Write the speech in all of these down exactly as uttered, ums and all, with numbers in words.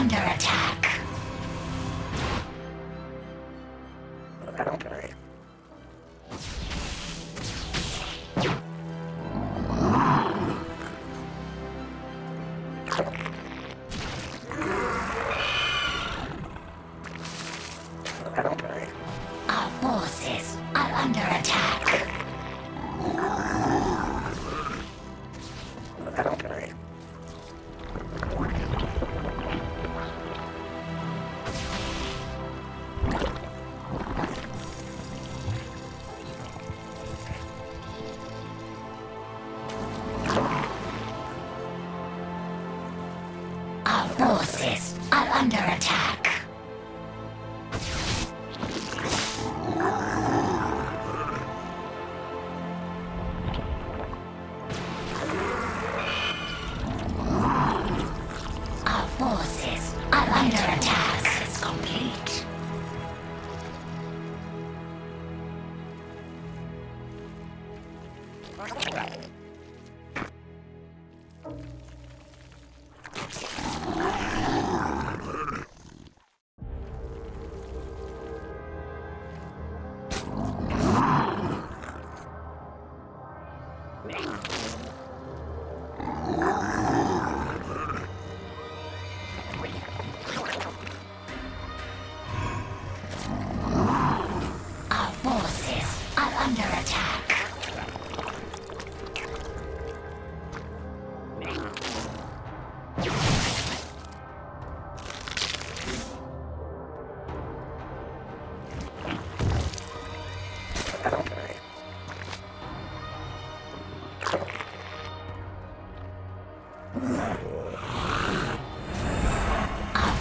under attack. Our forces are under attack. Forces are under attack. Our forces are under attack. It's complete.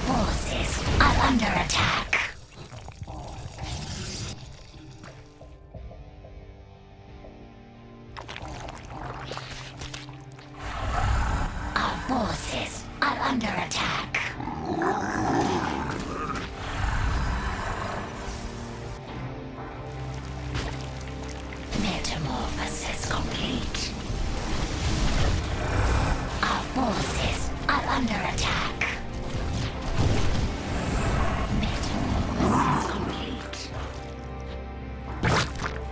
Forces are under attack. Metamorphosis complete. Our forces are under attack. Metamorphosis complete.